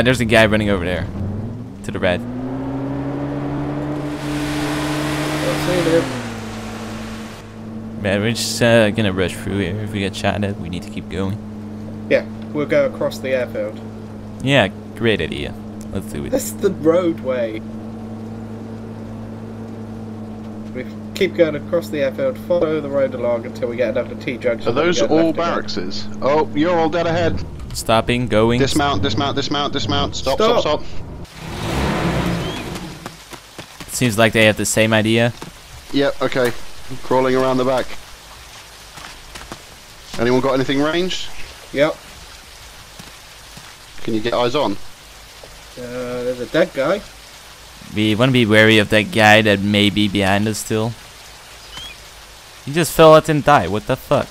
There's a guy running over there. To the red. Man, we're just gonna rush through here. If we get shot at, we need to keep going. Yeah, we'll go across the airfield. Yeah, great idea. Let's do it. That's the roadway. We keep going across the airfield, follow the road along until we get another T-junction. Are those all barrackses? Oh, you're all dead ahead. Stopping, going. Dismount, dismount, dismount, dismount. Stop, stop, stop. It seems like they have the same idea. Yep, yeah, okay. Crawling around the back. Anyone got anything ranged? Yep. Can you get eyes on? There's a dead guy. We want to be wary of that guy that may be behind us still. He just fell out and died. What the fuck?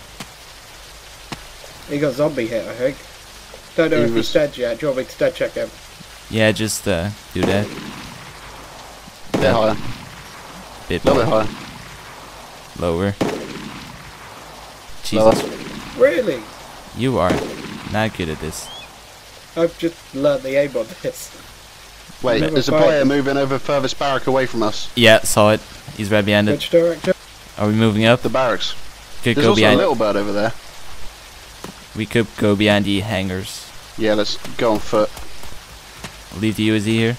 He got zombie hit, I think. Don't know if he's dead yet. Do you want me to dead check him? Yeah, just do that. Bit higher. Bit lower. Lower. Lower. Jesus. Lower. Really? You are not good at this. I've just learned the aim on this. Wait, there's a player moving over furthest barrack away from us. Yeah, saw it. He's right behind it. Which direction? Are we moving up? The barracks. Could there's go also behind a little bird over there. We could go behind the hangars. Yeah, let's go on foot. Leave the UAZ here.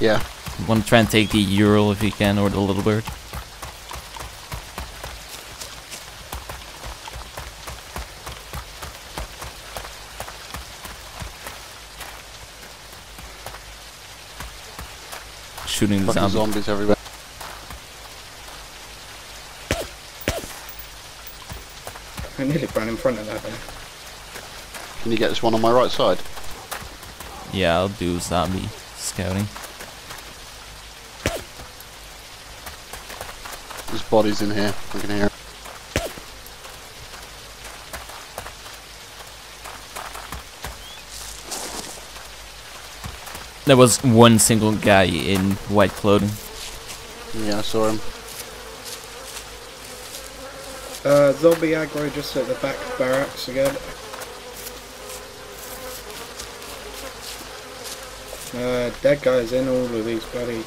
Yeah. We want to try and take the Ural if we can, or the little bird. Shooting the zombies everywhere. I nearly ran in front of that thing. Can you get this one on my right side? Yeah, I'll do zombie scouting. There's bodies in here. I can hear it. There was one single guy in white clothing. Yeah, I saw him. Zombie aggro just at the back barracks again. Dead guys in all of these bloody...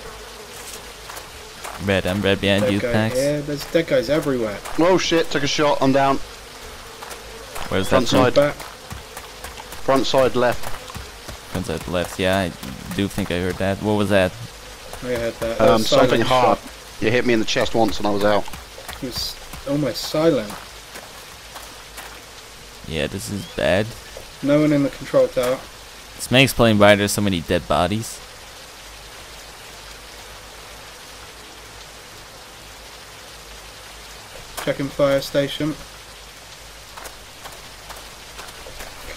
Red, I'm red behind you, thanks. Yeah, there's dead guys everywhere. Oh shit, took a shot, I'm down. Where's that? Front side. Back. Front side left. Front side left, yeah, I do think I heard that. What was that? I heard that. Something hard. Shot. You hit me in the chest once and I was out. It was almost silent. Yeah, this is bad. No one in the control tower. This may explain why there's so many dead bodies. Checking fire station.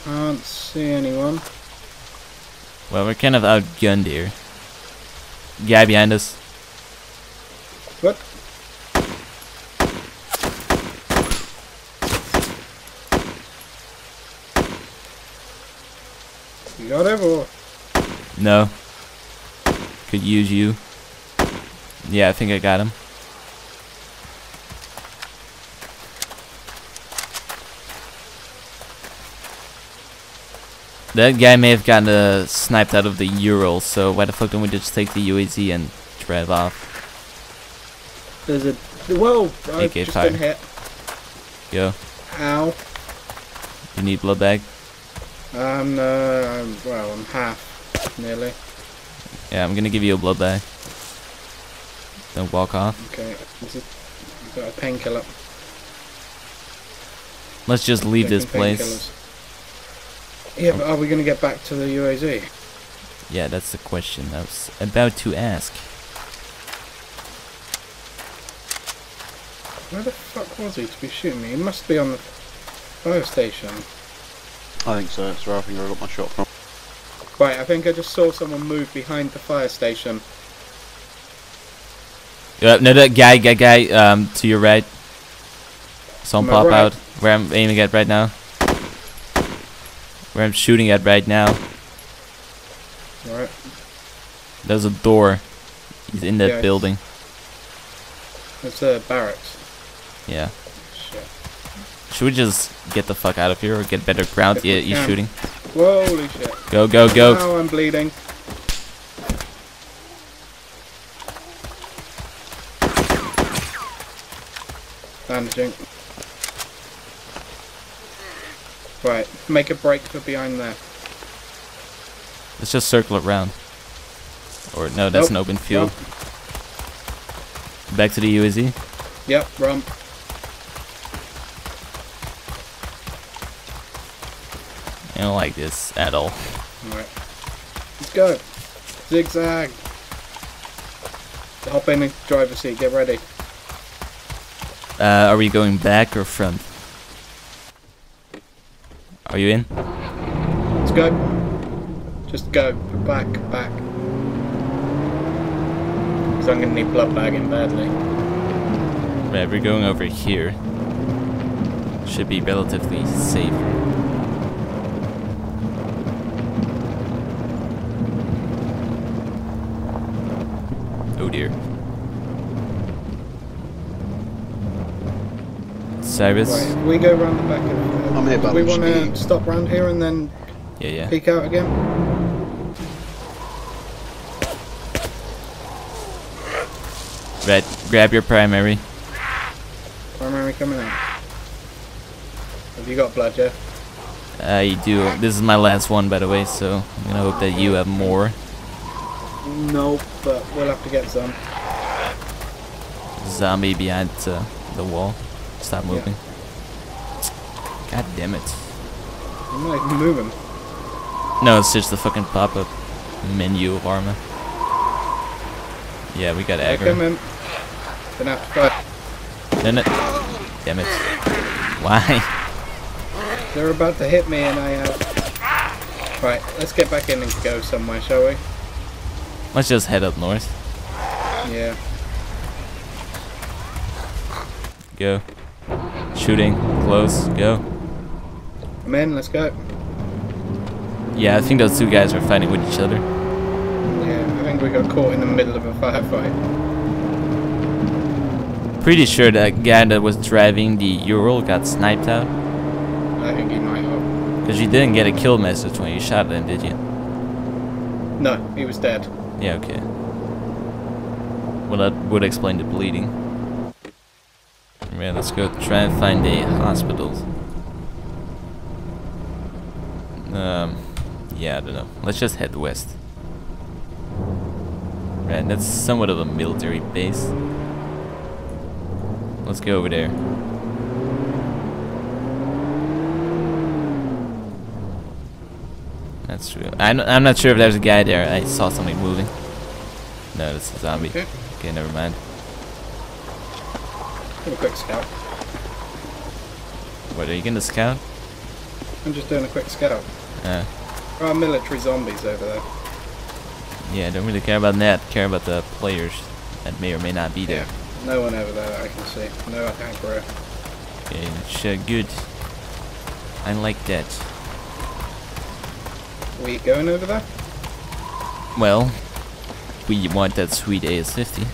Can't see anyone. Well, we're kind of outgunned here. Guy behind us. What? You got him or? No. Could use you. Yeah, I think I got him. That guy may have gotten sniped out of the Ural, so why the fuck don't we just take the UAZ and drive off? There's a... Whoa! I've just been hit. Yo. Ow. You need blood bag? No, well, I'm half, nearly. Yeah, I'm gonna give you a blood bag. Don't walk off. Okay, I've got a painkiller. Let's just leave this place. Yeah, but are we going to get back to the UAZ? Yeah, that's the question I was about to ask. Where the fuck was he to be shooting me? He must be on the fire station. I think so, that's where I think I got my shot from. Right, I think I just saw someone move behind the fire station. No, that guy, to your right. Some pop out, where I'm aiming at right now. Where I'm shooting at right now. Alright. There's a door. He's in that building. That's the barracks. Yeah. Shit. Should we just get the fuck out of here or get better ground? Yeah, you're shooting. Whoa, holy shit. Go, go, go. Oh, I'm bleeding. Bandaging. Right, make a break for behind there. Let's just circle it round. Or, no, that's an open field. Nope. Back to the UAZ? Yep, rump. I don't like this at all. Alright. Let's go. Zigzag. Hop in the driver's seat, get ready. Are we going back or front? Are you in? Let's go. Just go. Back, back. Because I'm going to need blood bagging badly. Right, we're going over here. Should be relatively safe. Oh dear. Cyrus? Right, if we go round the back of... I'm here, but we want to stop round here and then peek out again. Red, grab your primary. Primary coming out. Have you got blood, Jeff? I do. This is my last one, by the way, so I'm going to hope that you have more. Nope, but we'll have to get some. Zombie behind the wall. Stop moving. Yeah. God damn it. I'm not even moving. No, it's just the fucking pop-up menu of armor. Yeah, we got aggro. Come in. Then I have to fight. Then it. Damn it. Why? They're about to hit me and I have... Right, let's get back in and go somewhere, shall we? Let's just head up north. Yeah. Go. Shooting. Close. Go. Man, let's go. Yeah, I think those two guys were fighting with each other. Yeah, I think we got caught in the middle of a firefight. Pretty sure that guy that was driving the Ural got sniped out. I think he might have. Because you didn't get a kill message when you shot him, did you? No, he was dead. Yeah, okay. Well, that would explain the bleeding. Yeah, let's go try and find a hospital. Yeah, I don't know. Let's just head west. Right, that's somewhat of a military base. Let's go over there. That's true. I'm not sure if there's a guy there. I saw something moving. No, that's a zombie. Okay, never mind. Do a quick scout. What, are you gonna scout? I'm just doing a quick scout. There are military zombies over there. Yeah, I don't really care about that. Care about the players that may or may not be there. Yeah, no one over there that I can see. No aggro. Okay, that's good. I like that. We going over there? Well, we want that sweet AS50.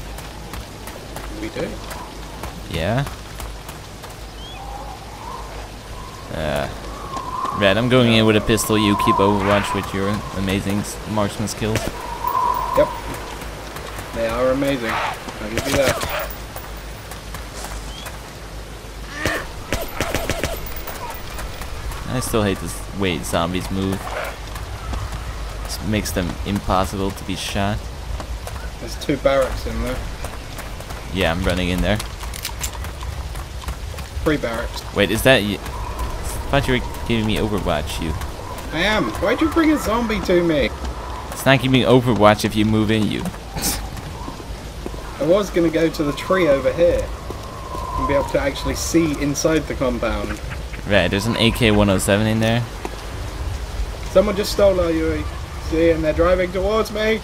We do. Yeah. Right, I'm going in with a pistol, you keep overwatch with your amazing marksman skills. Yep. They are amazing. I'll give you that. I still hate this way zombies move. This makes them impossible to be shot. There's two barracks in there. Yeah, I'm running in there. Three barracks. Wait, is that you? I thought you were giving me Overwatch, you. I am. Why'd you bring a zombie to me? It's not giving me Overwatch if you move in, you. I was going to go to the tree over here and be able to actually see inside the compound. Right, there's an AK-107 in there. Someone just stole our UAV and they're driving towards me.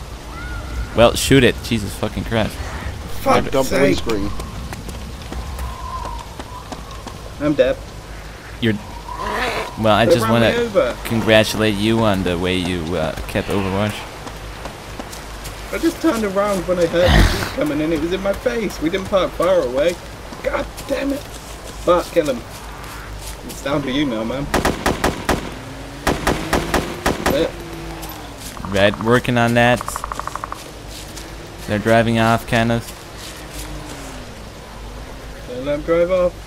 Well, shoot it. Jesus fucking Christ. Fuck, dump the windscreen. I'm dead. You're... Well, I just want to congratulate you on the way you kept Overwatch. I just turned around when I heard the jeep coming in. It was in my face. We didn't park far away. God damn it! Bart, kill him. It's down to you now, man. Lit. Red working on that. They're driving off, kind of. Don't let them drive off.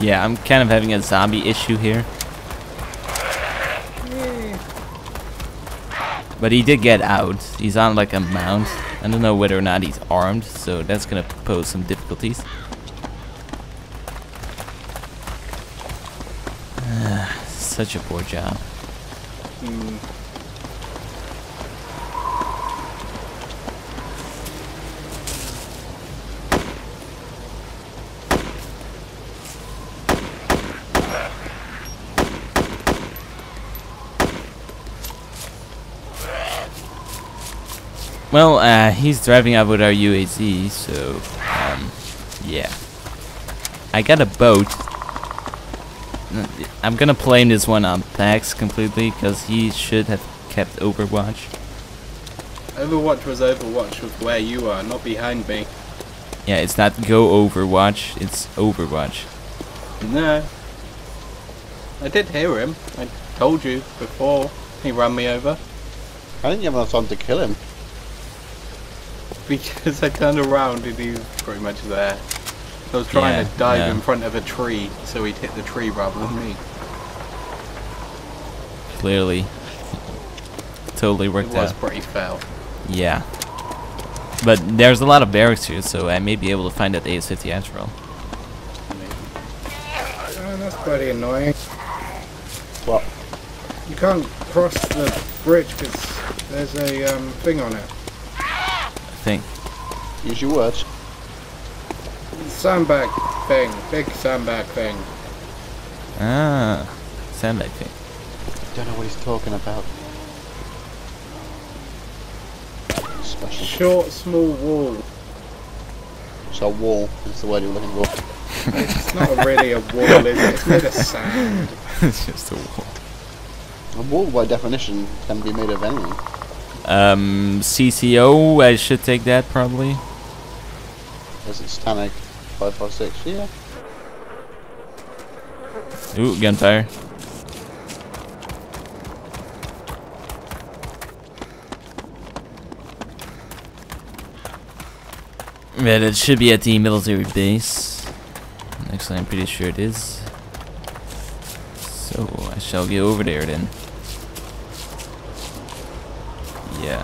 Yeah, I'm kind of having a zombie issue here. But he did get out. He's on like a mount. I don't know whether or not he's armed, so that's gonna pose some difficulties. Such a poor job. Well, he's driving out with our UAZ, so, yeah. I got a boat. I'm gonna blame this one on Pax completely, because he should have kept Overwatch. Overwatch was Overwatch with where you are, not behind me. Yeah, it's not go Overwatch, it's Overwatch. No. I did hear him. I told you before he ran me over. I didn't have enough time to kill him. Because I turned around and he was pretty much there. So I was trying to dive in front of a tree, so he'd hit the tree rather than me. Clearly. Totally worked out. It was pretty foul. Yeah. But there's a lot of barracks here, so I may be able to find that AS50 after all. Oh, that's pretty annoying. What? You can't cross the bridge because there's a thing on it. Thing. Use your words. Sandbag thing. Big sandbag thing. Ah. Sandbag thing. Don't know what he's talking about. Special. Short, small wall. It's a wall. That's the word you're looking for. It's not really a wall, is it? It's made of sand. It's just a wall. A wall, by definition, can be made of anything. CCO, I should take that probably. Is it Stanek 556? Yeah. Ooh, gunfire. Yeah, that should be at the military base. Actually, I'm pretty sure it is. So I shall get over there then. Yeah.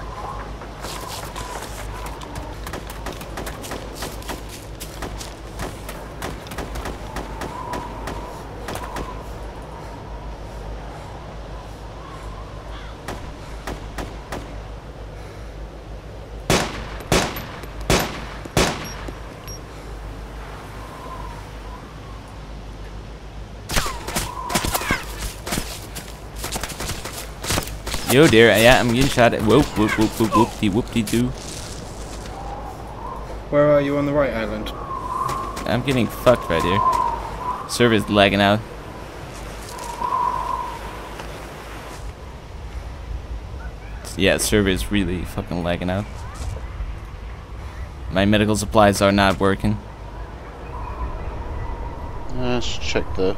Yo there, yeah, I'm getting shot at. Whoop, whoop, whoop, whoop, whoop, de whoop, de doo. Where are you on the right island? I'm getting fucked right here. Server's lagging out. Yeah, server's really fucking lagging out. My medical supplies are not working. Let's check the.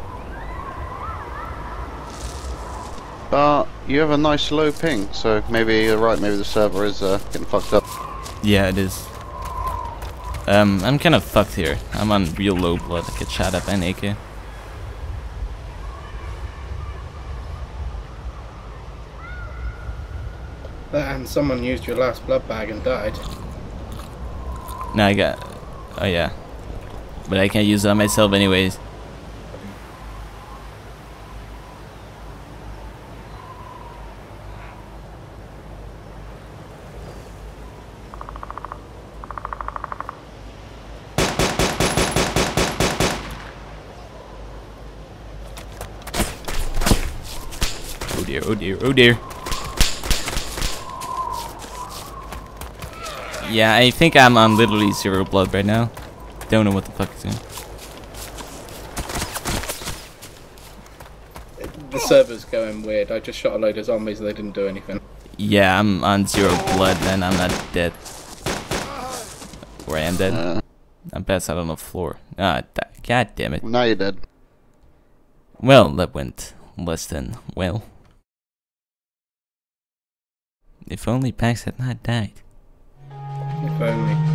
But you have a nice low ping, so maybe you're right, maybe the server is getting fucked up. Yeah, it is. I'm kind of fucked here. I'm on real low blood. I get shot up and AK. And someone used your last blood bag and died. No, I got... Oh yeah. But I can't use it on myself anyways. Oh dear, oh dear. Yeah, I think I'm on literally zero blood right now. Don't know what the fuck is doing. The server's going weird. I just shot a load of zombies and they didn't do anything. Yeah, I'm on zero blood and I'm not dead. where I am dead? I'm passed out on the floor. God damn it. Well, now you're dead. Well, that went less than well. If only Pax had not died. If only.